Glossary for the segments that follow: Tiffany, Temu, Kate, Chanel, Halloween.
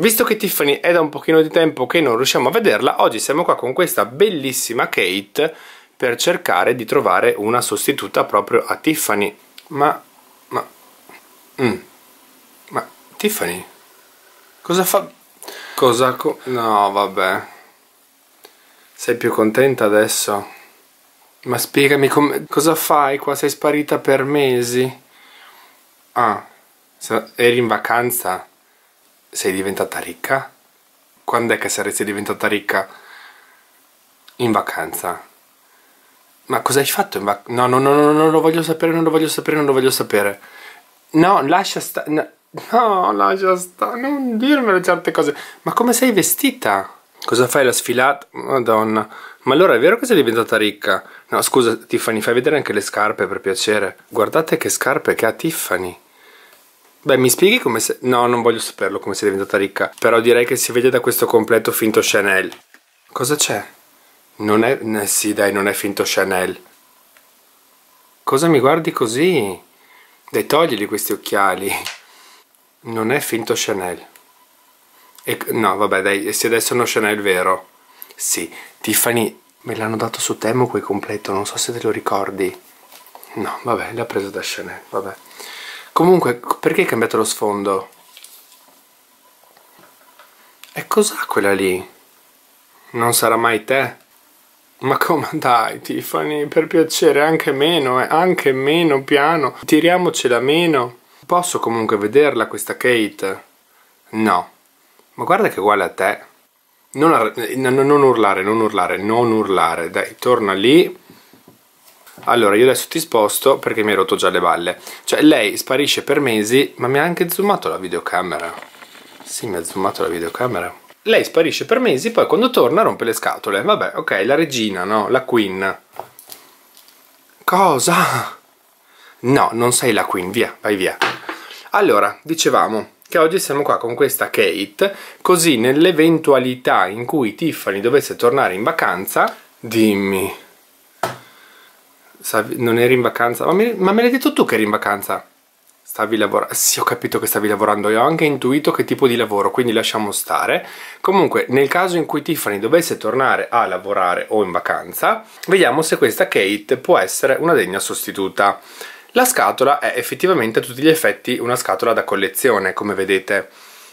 Visto che Tiffany è da un pochino di tempo che non riusciamo a vederla, oggi siamo qua con questa bellissima Kate per cercare di trovare una sostituta proprio a Tiffany. Ma Tiffany? Cosa fa? No, vabbè. Sei più contenta adesso? Ma spiegami cosa fai qua? Sei sparita per mesi? Ah, eri in vacanza? Sei diventata ricca? Quando è che saresti diventata ricca? In vacanza? Ma cosa hai fatto in vacanza? No, non lo voglio sapere, non lo voglio sapere. No, lascia stare. No, lascia stare, non dirmelo certe cose. Ma come sei vestita? Cosa fai, la sfilata? Madonna. Ma allora è vero che sei diventata ricca? No, scusa Tiffany, fai vedere anche le scarpe per piacere. Guardate che scarpe che ha Tiffany. Beh, mi spieghi come sei... No, non voglio saperlo come sei diventata ricca. Però direi che si vede da questo completo finto Chanel. Cosa c'è? Non è... sì, dai, non è finto Chanel. Cosa mi guardi così? Dai, toglili questi occhiali. Non è finto Chanel. No, vabbè, dai, se adesso è uno Chanel vero. Sì, Tiffany, me l'hanno dato su Temu quel completo, non so se te lo ricordi. No, vabbè, l'ha preso da Chanel, vabbè. Comunque, perché hai cambiato lo sfondo? E cos'ha quella lì? Non sarà mai te? Ma come, dai Tiffany, per piacere, anche meno, anche meno, piano. Tiriamocela meno. Posso comunque vederla questa Kate? No. Ma guarda che è uguale a te. Non urlare, non urlare. Dai, torna lì. Allora, io adesso ti sposto perché mi hai rotto già le balle. Cioè, lei sparisce per mesi, ma mi ha anche zoomato la videocamera. Sì, mi ha zoomato la videocamera. Lei sparisce per mesi, poi quando torna rompe le scatole. Vabbè, ok, la regina, no? La queen. Cosa? No, non sei la queen, via, vai via. Allora, dicevamo che oggi siamo qua con questa Kate, così nell'eventualità in cui Tiffany dovesse tornare in vacanza... Dimmi... Non eri in vacanza? Ma me l'hai detto tu che eri in vacanza? Stavi lavorando? Sì, ho capito che stavi lavorando. Io ho anche intuito che tipo di lavoro, quindi lasciamo stare. Comunque, nel caso in cui Tiffany dovesse tornare a lavorare o in vacanza, vediamo se questa Kate può essere una degna sostituta. La scatola è effettivamente a tutti gli effetti una scatola da collezione, come vedete.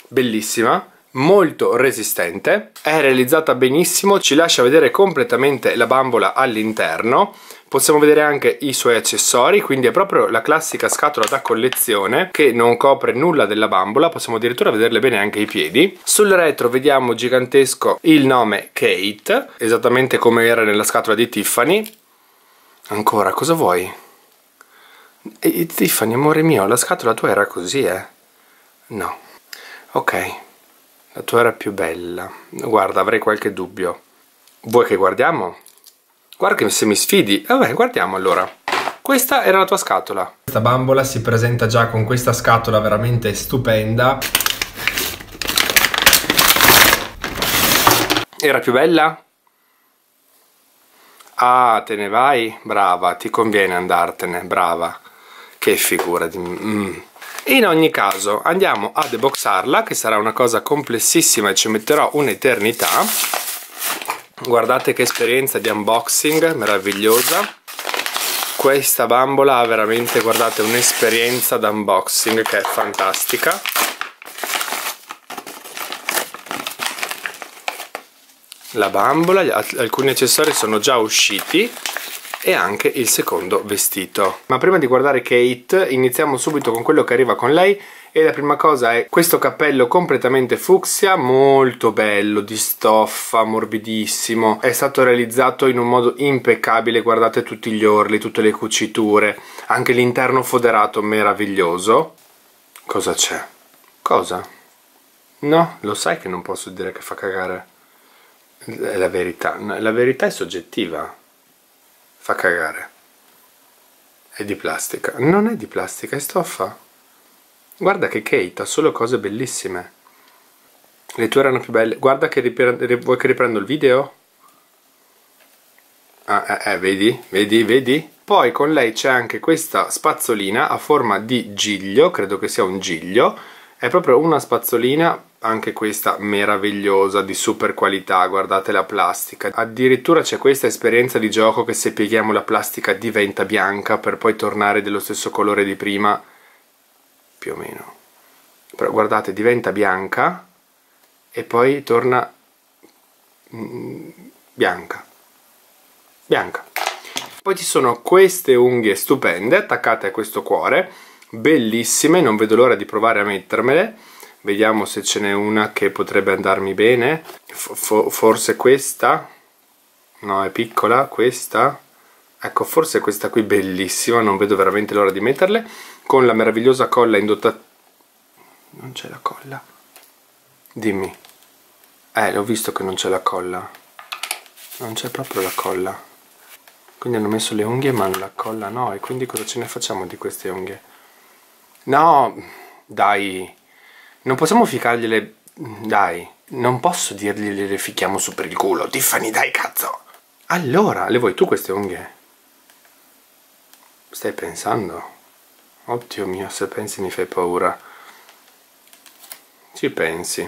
Bellissima, molto resistente, è realizzata benissimo, ci lascia vedere completamente la bambola all'interno. Possiamo vedere anche i suoi accessori, quindi è proprio la classica scatola da collezione che non copre nulla della bambola, possiamo addirittura vederle bene anche i piedi. Sul retro vediamo gigantesco il nome Kate, esattamente come era nella scatola di Tiffany. Ancora, cosa vuoi? E Tiffany, amore mio, la scatola tua era così, eh? No. Ok, la tua era più bella. Guarda, avrei qualche dubbio. Vuoi che guardiamo? Guarda se mi sfidi. Vabbè, guardiamo allora. Questa era la tua scatola. Questa bambola si presenta già con questa scatola veramente stupenda. Era più bella? Ah, te ne vai? Brava, ti conviene andartene, brava. Che figura di... In ogni caso, andiamo a deboxarla, che sarà una cosa complessissima e ci metterò un'eternità. Guardate che esperienza di unboxing meravigliosa. Questa bambola ha veramente, guardate, un'esperienza d'unboxing che è fantastica. La bambola, alcuni accessori sono già usciti e anche il secondo vestito. Ma prima di guardare Kate, iniziamo subito con quello che arriva con lei. E la prima cosa è questo cappello completamente fucsia, molto bello, di stoffa, morbidissimo. È stato realizzato in un modo impeccabile, guardate tutti gli orli, tutte le cuciture, anche l'interno foderato meraviglioso. Cosa c'è? Cosa? No, lo sai che non posso dire che fa cagare. È la verità, la verità è soggettiva. Fa cagare. È di plastica. Non è di plastica, è stoffa. Guarda che Kate ha solo cose bellissime. Le tue erano più belle. Guarda che vuoi che riprendo il video? Vedi? Poi con lei c'è anche questa spazzolina a forma di giglio, credo che sia un giglio, È proprio una spazzolina, anche questa meravigliosa, di super qualità, guardate la plastica. Addirittura c'è questa esperienza di gioco che se pieghiamo la plastica diventa bianca per poi tornare dello stesso colore di prima, più o meno. Però guardate, diventa bianca e poi torna bianca. Bianca. Poi ci sono queste unghie stupende attaccate a questo cuore, bellissime, non vedo l'ora di provare a mettermele. Vediamo se ce n'è una che potrebbe andarmi bene. Forse questa? No, è piccola questa. Ecco, forse questa qui, bellissima, non vedo veramente l'ora di metterle, con la meravigliosa colla indotta. Non c'è la colla. Dimmi. L'ho visto che non c'è la colla. Non c'è proprio la colla. Quindi hanno messo le unghie ma la colla no. E quindi cosa ce ne facciamo di queste unghie? No, dai, non possiamo ficcargliele, dai, non posso dirgli le ficchiamo su per il culo, Tiffany, dai, cazzo. Allora, le vuoi tu queste unghie? Stai pensando? Oh Dio mio, se pensi mi fai paura. Ci pensi,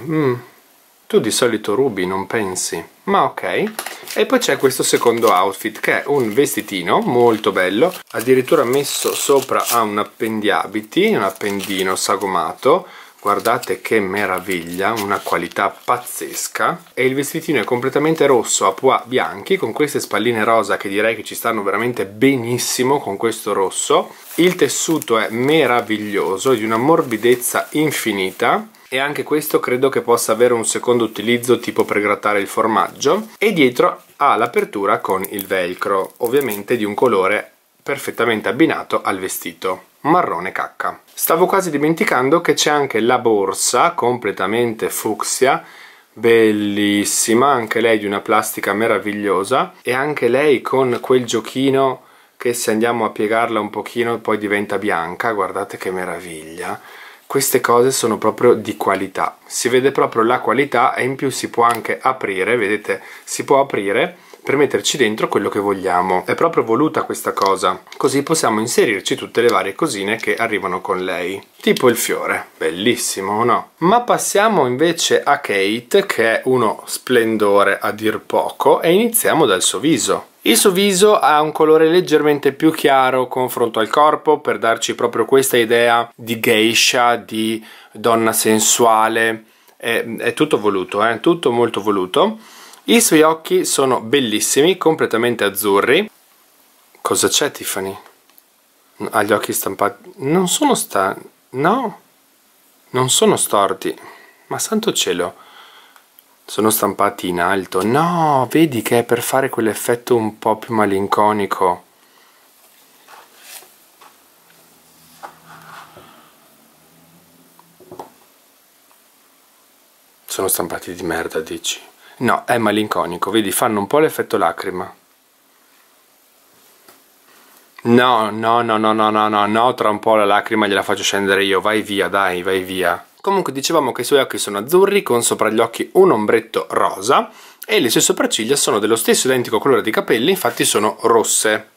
tu di solito rubi, non pensi, ma ok. E poi c'è questo secondo outfit che è un vestitino molto bello, addirittura messo sopra a un appendiabiti, un appendino sagomato, guardate che meraviglia, una qualità pazzesca. E il vestitino è completamente rosso a pois bianchi, con queste spalline rosa che direi che ci stanno veramente benissimo con questo rosso. Il tessuto è meraviglioso, di una morbidezza infinita. E anche questo credo che possa avere un secondo utilizzo, tipo per grattare il formaggio. E dietro ha l'apertura con il velcro, ovviamente di un colore perfettamente abbinato al vestito, marrone cacca. Stavo quasi dimenticando che c'è anche la borsa completamente fucsia, bellissima, anche lei di una plastica meravigliosa, e anche lei con quel giochino che se andiamo a piegarla un pochino poi diventa bianca, guardate che meraviglia. Queste cose sono proprio di qualità, si vede proprio la qualità, e in più si può anche aprire, vedete, si può aprire per metterci dentro quello che vogliamo. È proprio voluta questa cosa, così possiamo inserirci tutte le varie cosine che arrivano con lei, tipo il fiore, bellissimo, no? Ma passiamo invece a Kate, che è uno splendore a dir poco, e iniziamo dal suo viso. Il suo viso ha un colore leggermente più chiaro confronto al corpo, per darci proprio questa idea di geisha, di donna sensuale. È tutto voluto, è tutto molto voluto. I suoi occhi sono bellissimi, completamente azzurri. Cosa c'è, Tiffany? Ha gli occhi stampati. Non sono no, non sono storti. Ma santo cielo, sono stampati in alto. No, vedi che è per fare quell'effetto un po' più malinconico. Sono stampati di merda, dici? No, è malinconico, vedi, fanno un po' l'effetto lacrima. No, no, no, no, no, no, no, no, tra un po' la lacrima gliela faccio scendere io, vai via, dai, vai via. Comunque dicevamo che i suoi occhi sono azzurri, con sopra gli occhi un ombretto rosa, e le sue sopracciglia sono dello stesso identico colore dei capelli, infatti sono rosse,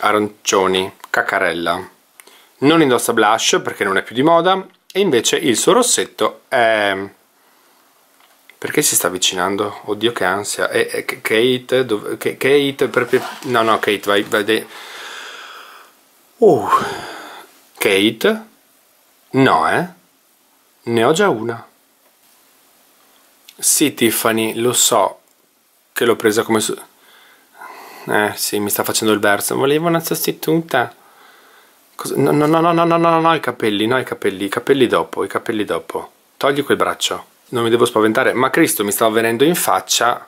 arancioni, caccarella. Non indossa blush perché non è più di moda, e invece il suo rossetto è... Perché si sta avvicinando? Oddio che ansia. Kate, dove... Kate, no, no, Kate, vai, vai. Kate? No, ne ho già una. Sì, Tiffany, lo so che l'ho presa come sì, mi sta facendo il verso. Volevo una sostituta. Cosa? No, no, no, no, no, no, no, no, i capelli dopo. Togli quel braccio. Non mi devo spaventare, ma Cristo, mi sta venendo in faccia.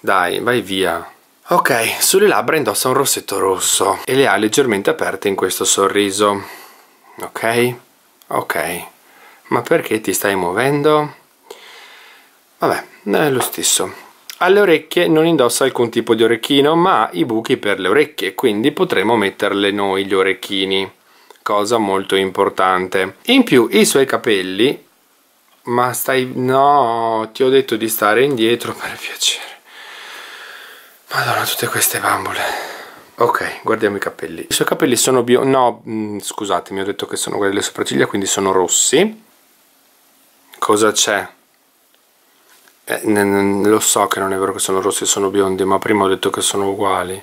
Dai, vai via. Ok, sulle labbra indossa un rossetto rosso e le ha leggermente aperte in questo sorriso. Ok? Ok. Ma perché ti stai muovendo? Vabbè, è lo stesso. Alle orecchie non indossa alcun tipo di orecchino, ma ha i buchi per le orecchie, quindi potremo metterle noi gli orecchini, cosa molto importante. In più i suoi capelli... Ma stai... No, ti ho detto di stare indietro, per piacere. Madonna, tutte queste bambole. Ok, guardiamo i capelli. I suoi capelli sono No, scusatemi, ho detto che sono quelle delle sopracciglia, quindi sono rossi. Cosa c'è? Lo so che non è vero che sono rossi e sono biondi, ma prima ho detto che sono uguali.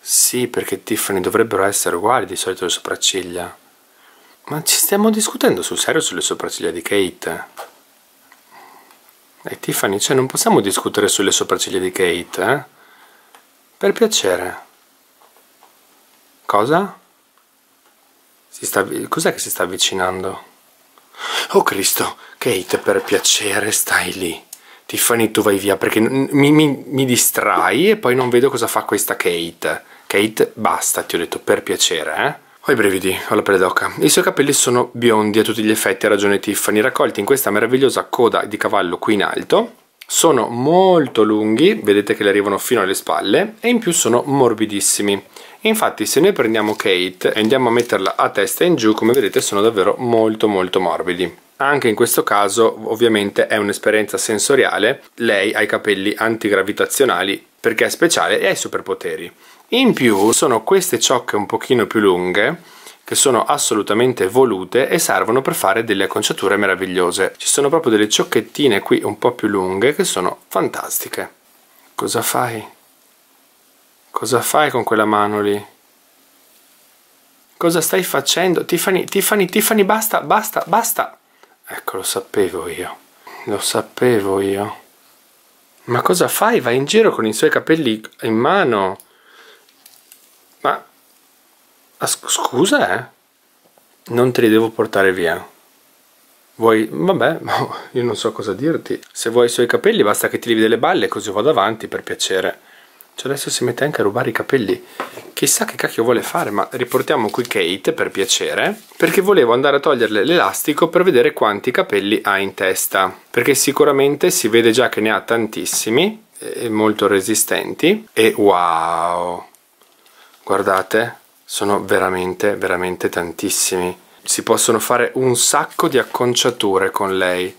Sì, perché Tiffany dovrebbero essere uguali di solito le sopracciglia. Ma ci stiamo discutendo sul serio sulle sopracciglia di Kate? E Tiffany, cioè non possiamo discutere sulle sopracciglia di Kate, eh? Per piacere. Cosa? Cos'è che si sta avvicinando? Oh Cristo, Kate, per piacere, stai lì. Tiffany, tu vai via perché mi distrai e poi non vedo cosa fa questa Kate. Kate, basta, ti ho detto, per piacere, eh? Ho i brividi, ho la pelle d'oca. I suoi capelli sono biondi a tutti gli effetti, ha ragione Tiffany, raccolti in questa meravigliosa coda di cavallo qui in alto. Sono molto lunghi, vedete che le arrivano fino alle spalle, e in più sono morbidissimi. Infatti se noi prendiamo Kate e andiamo a metterla a testa in giù, come vedete sono davvero molto molto morbidi. Anche in questo caso ovviamente è un'esperienza sensoriale. Lei ha i capelli antigravitazionali perché è speciale e ha i superpoteri. In più sono queste ciocche un pochino più lunghe che sono assolutamente volute e servono per fare delle acconciature meravigliose. Ci sono proprio delle ciocchettine qui un po' più lunghe che sono fantastiche. Cosa fai? Cosa fai con quella mano lì? Cosa stai facendo? Tiffany, Tiffany, Tiffany, basta, basta, basta! Ecco, lo sapevo io. Lo sapevo io. Ma cosa fai? Vai in giro con i suoi capelli in mano. Ma scusa, eh? Non te li devo portare via. Vuoi... vabbè, io non so cosa dirti. Se vuoi i suoi capelli basta che ti levi delle balle, così vado avanti, per piacere. Cioè adesso si mette anche a rubare i capelli. Chissà che cacchio vuole fare, ma riportiamo qui Kate, per piacere, perché volevo andare a toglierle l'elastico per vedere quanti capelli ha in testa, perché sicuramente si vede già che ne ha tantissimi e molto resistenti. E wow, guardate, sono veramente veramente tantissimi. Si possono fare un sacco di acconciature con lei,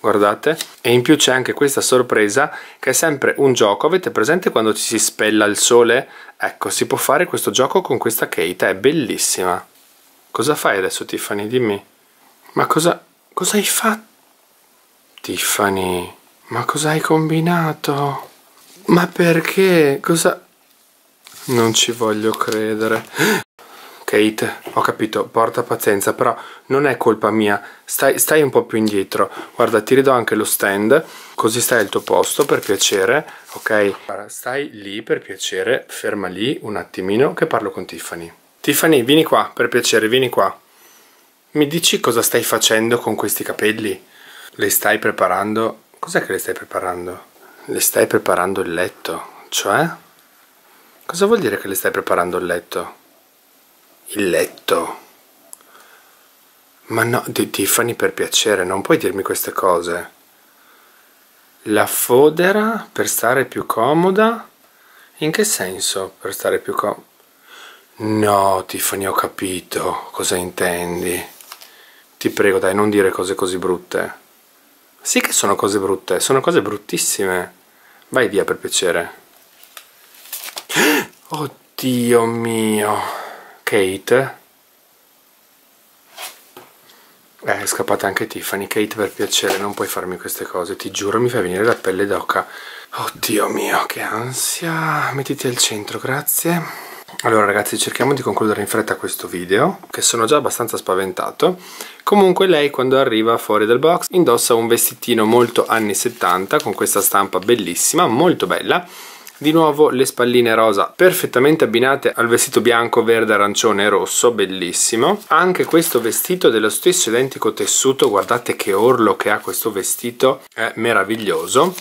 guardate. E in più c'è anche questa sorpresa che è sempre un gioco. Avete presente quando ci si spella il sole? Ecco, si può fare questo gioco con questa Kate, è bellissima. Cosa fai adesso, Tiffany? Dimmi. Ma cosa hai fatto? Tiffany, ma cosa hai combinato? Ma perché? Cosa? Non ci voglio credere. Kate, ho capito, porta pazienza, però non è colpa mia, stai un po' più indietro. Guarda, ti ridò anche lo stand, così stai al tuo posto, per piacere, ok? Guarda, stai lì, per piacere, ferma lì un attimino che parlo con Tiffany. Tiffany, vieni qua, per piacere, vieni qua. Mi dici cosa stai facendo con questi capelli? Le stai preparando... cos'è che le stai preparando? Le stai preparando il letto, cioè? Cosa vuol dire che le stai preparando il letto? Il letto. Ma no, Tiffany, per piacere, non puoi dirmi queste cose. La fodera per stare più comoda? In che senso per stare più comoda? No, Tiffany, ho capito cosa intendi. Ti prego, dai, non dire cose così brutte. Sì che sono cose brutte, sono cose bruttissime. Vai via, per piacere. Oddio mio. Kate? È scappata anche Tiffany. Kate, per piacere, non puoi farmi queste cose, ti giuro, mi fa venire la pelle d'oca. Oddio mio, che ansia. Mettiti al centro, grazie. Allora ragazzi, cerchiamo di concludere in fretta questo video, che sono già abbastanza spaventato. Comunque lei, quando arriva fuori dal box, indossa un vestitino molto anni 70 con questa stampa bellissima, molto bella. Di nuovo le spalline rosa perfettamente abbinate al vestito bianco, verde, arancione e rosso, bellissimo. Anche questo vestito dello stesso identico tessuto, guardate che orlo che ha questo vestito, è meraviglioso.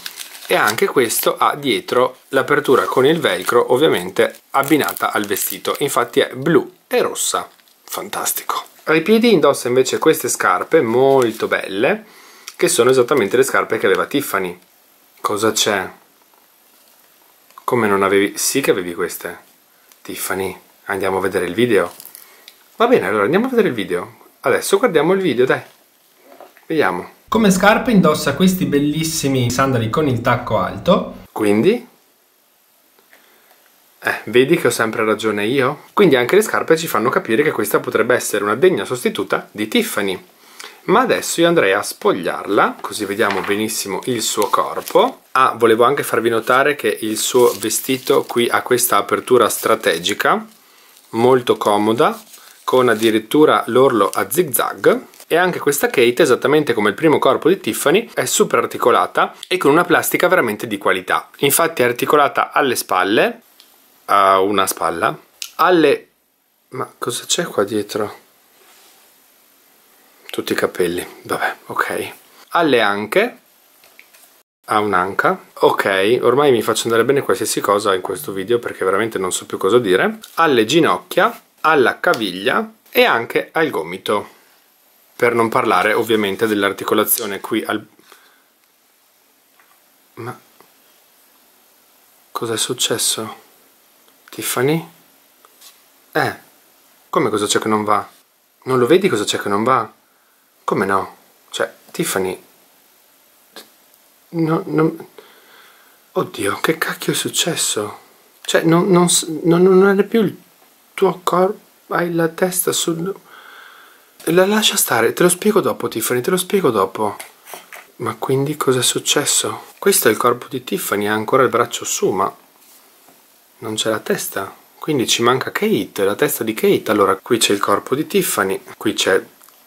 E anche questo ha dietro l'apertura con il velcro, ovviamente abbinata al vestito, infatti è blu e rossa, fantastico. Ai piedi indossa invece queste scarpe molto belle, che sono esattamente le scarpe che aveva Tiffany. Cosa c'è? Come non avevi? Sì che avevi queste. Tiffany, andiamo a vedere il video. Va bene, allora andiamo a vedere il video. Adesso guardiamo il video, dai. Vediamo. Come scarpe indossa questi bellissimi sandali con il tacco alto. Quindi? Vedi che ho sempre ragione io? Quindi anche le scarpe ci fanno capire che questa potrebbe essere una degna sostituta di Tiffany. ma adesso io andrei a spogliarla, così vediamo benissimo il suo corpo. Ah, volevo anche farvi notare che il suo vestito qui ha questa apertura strategica, molto comoda, con addirittura l'orlo a zigzag. E anche questa Kate, esattamente come il primo corpo di Tiffany, è super articolata e con una plastica veramente di qualità. Infatti è articolata alle spalle, a una spalla, alle... ma cosa c'è qua dietro? Tutti i capelli, vabbè, ok. Alle anche, a un'anca, ok, ormai mi faccio andare bene qualsiasi cosa in questo video perché veramente non so più cosa dire. Alle ginocchia, alla caviglia e anche al gomito. Per non parlare ovviamente dell'articolazione qui al... ma... cos'è successo? Tiffany? Come cosa c'è che non va? Non lo vedi cosa c'è che non va? Come no? Cioè, Tiffany... no, non... oddio, che cacchio è successo? Cioè, non è più il tuo corpo... hai la testa sul... la lascia stare, te lo spiego dopo Tiffany, te lo spiego dopo. Ma quindi cosa è successo? Questo è il corpo di Tiffany, ha ancora il braccio su, ma non c'è la testa. Quindi ci manca Kate, la testa di Kate. Allora, qui c'è il corpo di Tiffany, qui c'è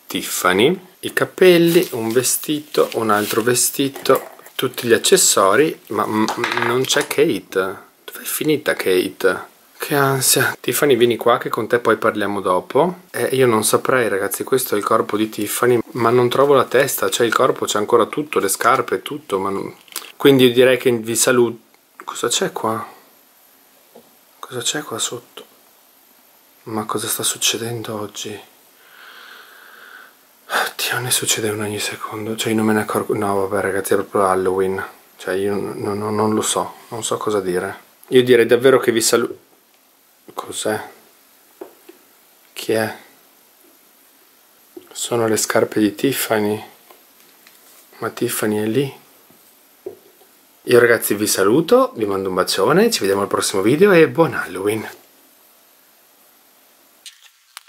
Tiffany, i capelli, un vestito, un altro vestito, tutti gli accessori, ma non c'è Kate. Dove è finita Kate? Che ansia. Tiffany, vieni qua che con te poi parliamo dopo. Io non saprei, ragazzi, questo è il corpo di Tiffany, ma non trovo la testa, c'è il corpo, c'è ancora tutto, le scarpe, tutto, ma non... quindi io direi che vi saluto. Cosa c'è qua? Cosa c'è qua sotto? Ma cosa sta succedendo oggi? Oddio, ne succede una ogni secondo, cioè io non me ne accorgo. No, vabbè ragazzi, è proprio Halloween, cioè io non lo so, non so cosa dire. Io direi davvero che vi saluto. Cos'è? Chi è? Sono le scarpe di Tiffany? Ma Tiffany è lì? Io ragazzi vi saluto, vi mando un bacione, ci vediamo al prossimo video e buon Halloween!